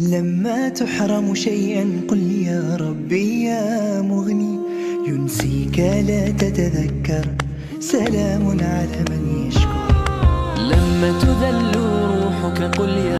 لما تحرم شيئا قل يا ربي يا مغني، ينسيك لا تتذكر، سلام على من يشكر. لما تذل روحك قل يا